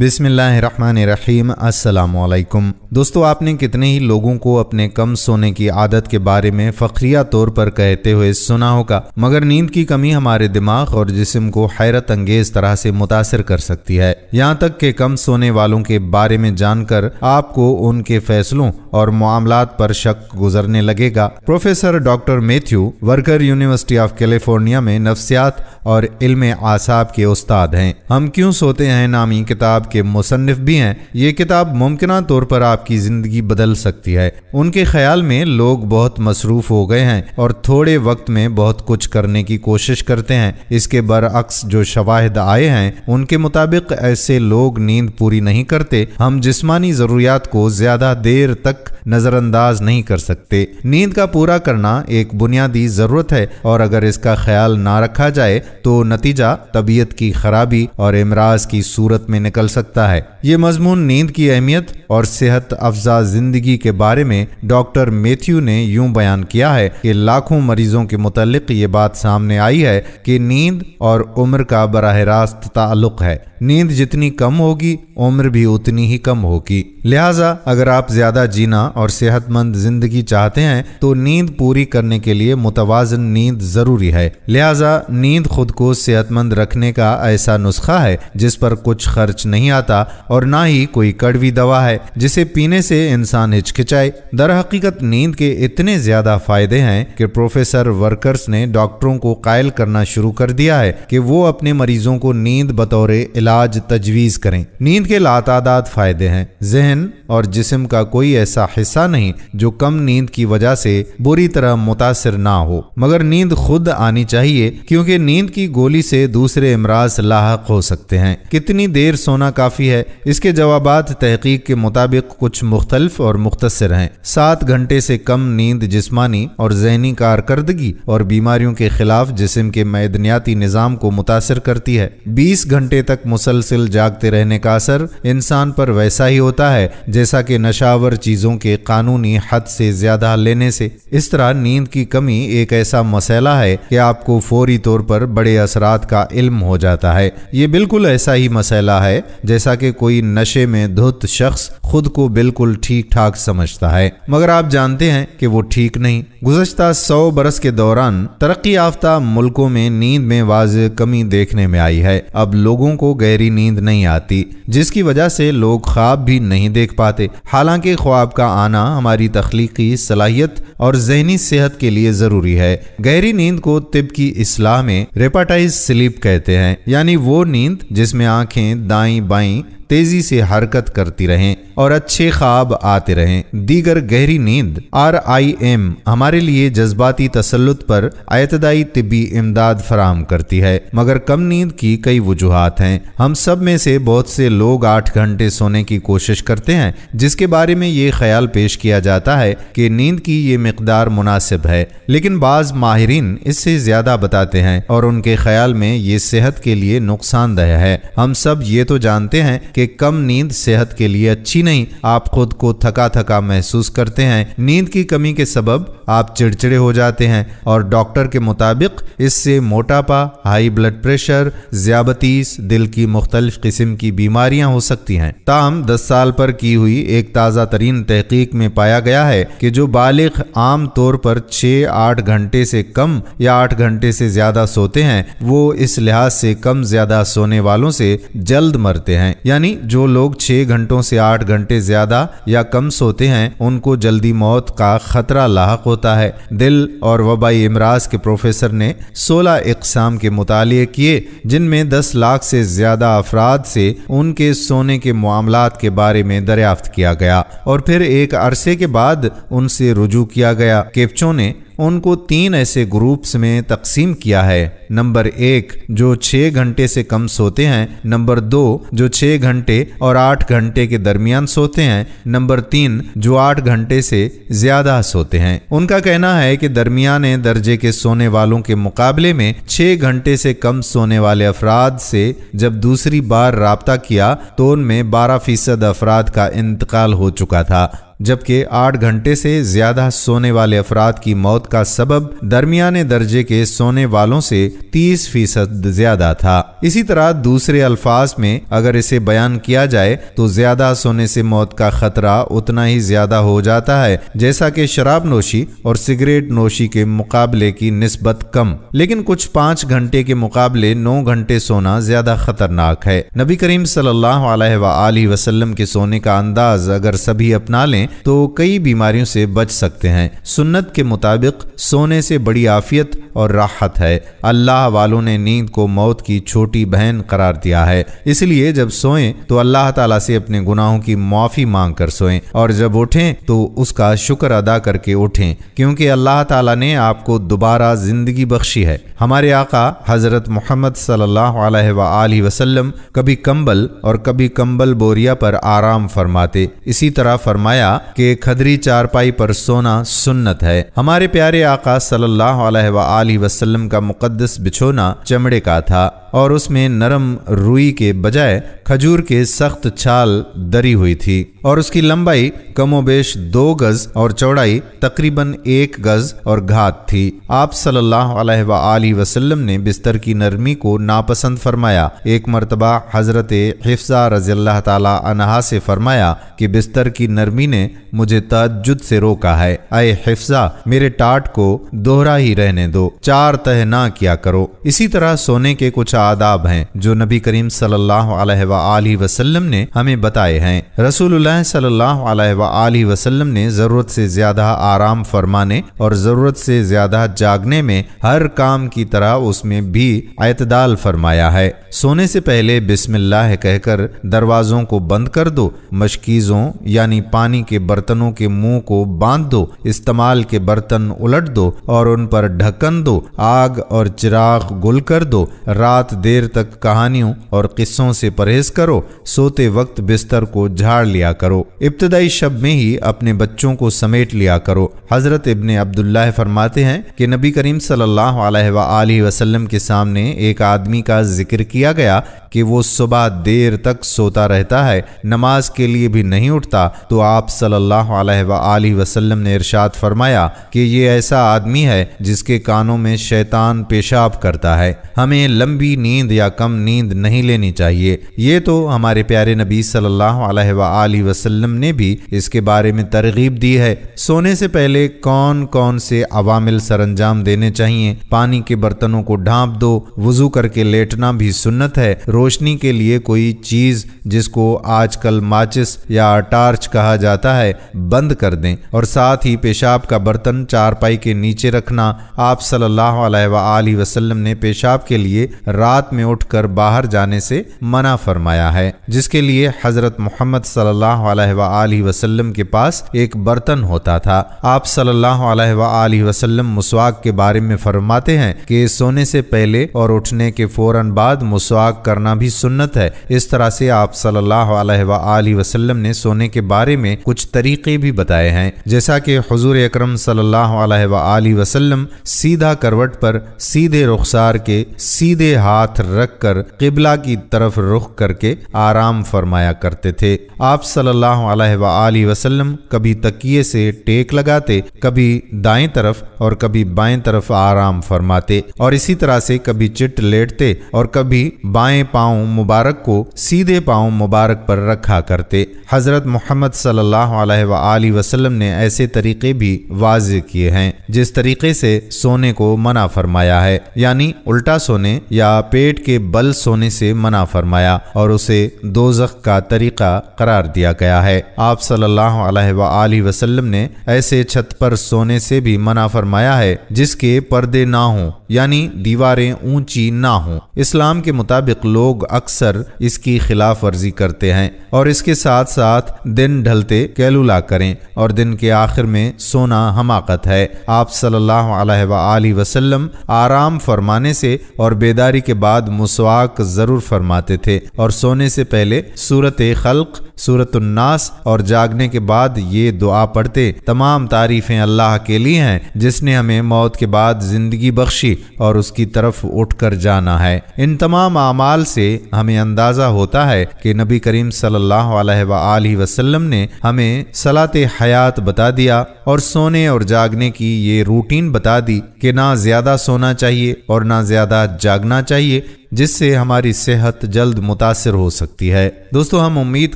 बिस्मिल्लाहिर्रहमानिर्रहीम। अस्सलामुअलैकुम दोस्तों, आपने कितने ही लोगों को अपने कम सोने की आदत के बारे में फखरिया तौर पर कहते हुए सुना होगा, मगर नींद की कमी हमारे दिमाग और जिस्म को हैरत अंगेज तरह से मुतासर कर सकती है। यहाँ तक कि कम सोने वालों के बारे में जानकर आपको उनके फैसलों और मामलात पर शक गुजरने लगेगा। Professor doctor Matthew Walker university of California में नफ्सियात और इल्म आसाब के उस्ताद हैं। हम क्यों सोते हैं नामी किताब के मुसन्निफ भी हैं। ये किताब मुमकिना तौर पर आपकी जिंदगी बदल सकती है। उनके ख्याल में लोग बहुत मसरूफ हो गए हैं और थोड़े वक्त में बहुत कुछ करने की कोशिश करते हैं। इसके बरअक्स जो शवाहिद आए हैं उनके मुताबिक ऐसे लोग नींद पूरी नहीं करते। हम जिस्मानी जरूरियात को ज्यादा देर तक नजरअंदाज नहीं कर सकते। नींद का पूरा करना एक बुनियादी जरूरत है और अगर इसका ख्याल ना रखा जाए तो नतीजा तबीयत की खराबी और इमराज की सूरत में निकल सकता है। ये मजमून नींद की अहमियत और सेहत अफजा जिंदगी के बारे में डॉक्टर मैथ्यू ने यूं बयान किया है कि लाखों मरीजों के मुतालिक ये बात सामने आई है कि नींद और उम्र का बराह रास्त ताल्लुक है। नींद जितनी कम होगी उम्र भी उतनी ही कम होगी। लिहाजा अगर आप ज्यादा जीना और सेहतमंद जिंदगी चाहते हैं तो नींद पूरी करने के लिए मुतवाजन नींद जरूरी है। लिहाजा नींद खुद को सेहतमंद रखने का ऐसा नुस्खा है जिस पर कुछ खर्च नहीं आता और ना ही कोई कड़वी दवा है जिसे पीने से इंसान हिचकिचाए। दरहकीकत नींद के इतने ज्यादा फायदे हैं कि प्रोफेसर वर्कर्स ने डॉक्टरों को कायल करना शुरू कर दिया है कि वो अपने मरीजों को नींद बतौर इलाज तजवीज करें। नींद के लातादाद फायदे हैं। जहन और जिस्म का कोई ऐसा हिस्सा नहीं जो कम नींद की वजह से बुरी तरह मुतासिर ना हो, मगर नींद खुद आनी चाहिए क्योंकि नींद की गोली से दूसरे इमराज लाहक हो सकते हैं। कितनी देर सोना काफी है, इसके जवाबात तहकीक के मुताबिक कुछ मुख्तलिफ और मुख्तसर हैं। 7 घंटे से कम नींद जिस्मानी और जहनी कारकर्दगी और बीमारियों के खिलाफ जिस्म के मैदनियाती निज़ाम को मुतासर करती है। 20 घंटे तक मुसलसिल जागते रहने का असर इंसान पर वैसा ही होता है जैसा कि नशावर चीज़ों के कानूनी हद से ज्यादा लेने से। इस तरह नींद की कमी एक ऐसा मसला है कि आपको फौरी तौर पर बड़े असरात का इल्म हो जाता है। ये बिल्कुल ऐसा ही मसला है जैसा कि कोई नशे में धुत शख्स खुद को बिल्कुल ठीक ठाक समझता है, मगर आप जानते हैं कि वो ठीक नहीं। गुज़श्ता 100 बरस के दौरान तरक्की याफ्ता मुल्कों में नींद में वाज़े कमी देखने में आई है। अब लोगों को गहरी नींद नहीं आती जिसकी वजह से लोग ख्वाब भी नहीं देख पाते। हालांकि ख्वाब का आना हमारी तख्लीकी सलाहियत और जहनी सेहत के लिए जरूरी है। गहरी नींद को तिब की इस्लाह में रेपाटाइज स्लीप कहते हैं, यानी वो नींद जिसमें आंखें दाईं बाईं तेजी से हरकत करती रहें और अच्छे ख्वाब आते रहें। दीगर गहरी नींद RIM हमारे लिए जज्बाती तसल्लुत पर आयतदाई तिब्बी इमदाद फराम करती है, मगर कम नींद की कई वजूहात हैं। हम सब में से बहुत से लोग 8 घंटे सोने की कोशिश करते हैं जिसके बारे में ये ख्याल पेश किया जाता है कि नींद की ये मिकदार मुनासिब है, लेकिन बाज़ माहिरीन इससे ज्यादा बताते हैं और उनके ख्याल में ये सेहत के लिए नुकसानदेह है। हम सब ये तो जानते हैं कि कम नींद सेहत के लिए अच्छी नहीं। आप खुद को थका महसूस करते हैं। नींद की कमी के सबब आप चिड़चिड़े हो जाते हैं और डॉक्टर के मुताबिक इससे मोटापा, हाई ब्लड प्रेशर, ज़ियाबतीस, दिल की मुख्तलिफ किस्म की बीमारियां हो सकती हैं। ताहम 10 साल पर की हुई एक ताज़ा तरीन तहकीक में पाया गया है कि जो बालिग आम तौर पर 6-8 घंटे से कम या 8 घंटे से ज्यादा सोते हैं वो इस लिहाज से कम ज्यादा सोने वालों से जल्द मरते हैं। यानी जो लोग 6 घंटों से 8 घंटे ज्यादा या कम सोते हैं उनको जल्दी मौत का खतरा लाहक होता है। दिल और वबाई इमराज के प्रोफेसर ने 16 इकसाम के मुताले किए जिनमें 10 लाख से ज्यादा अफराद से उनके सोने के मामलात के बारे में दरियाफ्त किया गया और फिर एक अरसे के बाद उनसे रुजू किया गया। केपचों ने उनको 3 ऐसे ग्रुप्स में तकसीम किया है। नंबर 1 जो 6 घंटे से कम सोते हैं, नंबर 2 जो 6 घंटे और 8 घंटे के दरमियान सोते हैं, नंबर 3 जो 8 घंटे से ज्यादा सोते हैं। उनका कहना है कि दरमियाने दर्जे के सोने वालों के मुकाबले में 6 घंटे से कम सोने वाले अफराद से जब दूसरी बार राब्ता किया तो उनमें 12% अफराद का इंतकाल हो चुका था। जबकि 8 घंटे से ज़्यादा सोने वाले अफराद की मौत का सबब दरमियाने दर्जे के सोने वालों से 30% ज़्यादा था। इसी तरह दूसरे अल्फाज में अगर इसे बयान किया जाए तो ज़्यादा सोने से मौत का ख़तरा उतना ही ज़्यादा हो जाता है जैसा कि शराब नोशी और सिगरेट नोशी के मुकाबले की निस्बत कम, लेकिन कुछ 5 घंटे के मुकाबले 9 घंटे सोना ज़्यादा ख़तरनाक है। नबी करीम सल्लल्लाहु अलैहि वसल्लम के सोने का अंदाज अगर सभी अपना लें तो कई बीमारियों से बच सकते हैं। सुन्नत के मुताबिक सोने से बड़ी आफियत और राहत है। अल्लाह वालों ने नींद को मौत की छोटी बहन करार दिया है, इसलिए जब सोएं तो अल्लाह ताला से अपने गुनाहों की माफ़ी मांग कर सोएं और जब उठें तो उसका शुक्र अदा करके उठें, क्योंकि अल्लाह ताला ने आपको दोबारा जिंदगी बख्शी है। हमारे आका हज़रत मुहम्मद सल्लल्लाहु अलैहि वसल्लम कभी कंबल और कभी कंबल बोरिया पर आराम फरमाते। इसी तरह फरमाया कि खदरी चारपाई पर सोना सुन्नत है। हमारे प्यारे आका सल्लल्लाहु अलैहि वसल्लम का मुकद्दस बिछोना चमड़े का था और उसमें नरम रुई के बजाय खजूर के सख्त छाल दरी हुई थी और उसकी लंबाई कमोबेश 2 गज और चौड़ाई तकरीबन 1 गज और घात थी। आप सल्लल्लाहु अलैहि वसल्लम ने बिस्तर की नरमी को नापसंद फरमाया। एक मरतबा हजरत हिफ्ज़ा रज़ियल्लाहु ताला अन्हा से फरमाया कि बिस्तर की नरमी ने मुझे तहज्जुद से रोका है, अय हिफ्ज़ा मेरे टाट को दोहरा ही रहने दो, 4 तह ना किया करो। इसी तरह सोने के कुछ आदाब हैं जो नबी करीम सल्लल्लाहु अलैहि वसल्लम ने हमें बताए हैं। रसूलुल्लाह सल्लल्लाहु अलैहि वसल्लम ने जरूरत से ज्यादा आराम फरमाने और जरूरत से ज्यादा जागने में हर काम की तरह उसमें भी इतदाल फरमाया है। सोने से पहले बिस्मिल्लाह कहकर दरवाजों को बंद कर दो, मशकीजों यानी पानी के बर्तनों के मुंह को बांध दो, इस्तेमाल के बर्तन उलट दो और उन पर ढक्कन दो, आग और चिराग गुल कर दो। रात देर तक कहानियों और किस्सों से परहेज करो। सोते वक्त बिस्तर को झाड़ लिया करो। इब्तदाई शब में ही अपने बच्चों को समेट लिया करो। हजरत इब्ने अब्दुल्लाह फरमाते हैं कि नबी करीम सल्लल्लाहु अलैहि वसल्लम के सामने एक आदमी का जिक्र किया गया कि वो सुबह देर तक सोता रहता है, नमाज के लिए भी नहीं उठता, तो आप सल्लल्लाहु अलैहि वसल्लम ने इरशाद फरमाया कि ये ऐसा आदमी है जिसके कानों में शैतान पेशाब करता है। हमें लंबी नींद या कम नींद नहीं लेनी चाहिए। ये तो हमारे प्यारे नबी सल्लल्लाहु अलैहि वसल्लम ने भी इसके बारे में तरगीब दी है। सोने से पहले कौन कौन से अवामिल सरंजाम देने चाहिए? पानी के बर्तनों को ढांप दो। वुजू करके लेटना भी सुन्नत है। रोशनी के लिए कोई चीज जिसको आजकल माचिस या टार्च कहा जाता है बंद कर दें और साथ ही पेशाब का बर्तन चारपाई के नीचे रखना। आप सल्लल्लाहु अलैहि वसल्लम ने पेशाब के लिए रात में उठकर बाहर जाने से मना फरमाया है, जिसके लिए हजरत मोहम्मद सल्लल्लाहु अलैहि वसल्लम के पास एक बर्तन होता था। आप सल्लल्लाहु अलैहि वसल्लम मुस्वाक के बारे में फरमाते हैं कि सोने से पहले और उठने के फौरन बाद मुस्वाक करना भी सुन्नत है। इस तरह से आप सल्लल्लाहु अलैहि वसल्लम ने सोने के बारे में कुछ तरीके भी बताए हैं, जैसा कि हुजूर अकरम सल्लल्लाहु अलैहि वसल्लम सीधा करवट पर सीधे रुखसार के सीधे हाथ रखकर किबला की तरफ रुख करके आराम फरमाया करते थे। आप सल्लल्लाहु अलैहि वसल्लम कभी तकिए से टेक लगाते, कभी दाएं तरफ और कभी बाएं तरफ आराम फरमाते और इसी तरह से कभी चिट लेटते और कभी बाएं पांव मुबारक को सीधे पांव मुबारक पर रखा करते। हजरत मोहम्मद सल्लल्लाहु अलैहि वसल्लम ने ऐसे तरीके भी वाज़े किए हैं जिस तरीके से सोने को मना फरमाया है, यानी उल्टा सोने या पेट के बल सोने से मना फरमाया और उसे दोज़ख का तरीका करार दिया गया है। आप सल्लल्लाहु अलैहि वसल्लम ने ऐसे छत पर सोने से भी मना फरमाया है जिसके पर्दे ना हो, यानी दीवारें ऊंची ना हो। इस्लाम के मुताबिक लोग अक्सर इसकी खिलाफ वर्जी करते हैं और इसके साथ साथ दिन ढलते कैलूला करें और दिन के आखिर में सोना हमाकत है। आप सल्लल्लाहु अलैहि वसल्लम आराम फरमाने से और बेदारी के बाद मुस्वाक जरूर फरमाते थे और सोने से पहले सूरत खल्क, सूरतुन्नास और जागने के बाद ये दुआ पढ़ते। तमाम तारीफ़ें अल्लाह के लिए हैं जिसने हमें मौत के बाद ज़िंदगी बख्शी और उसकी तरफ उठकर जाना है। इन तमाम आमाल से हमें अंदाज़ा होता है कि नबी करीम सल्लल्लाहु अलैहि वसल्लम ने हमें सलाते हयात बता दिया और सोने और जागने की ये रूटीन बता दी कि ना ज़्यादा सोना चाहिए और ना ज़्यादा जागना चाहिए, जिससे हमारी सेहत जल्द मुतासर हो सकती है। दोस्तों, हम उम्मीद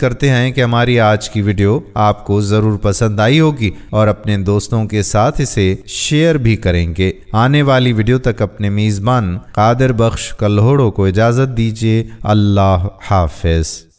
करते हैं कि हमारी आज की वीडियो आपको ज़रूर पसंद आई होगी और अपने दोस्तों के साथ इसे शेयर भी करेंगे। आने वाली वीडियो तक अपने मेज़बान कादिर बख्श कल्होड़ो को इजाज़त दीजिए। अल्लाह हाफिज़।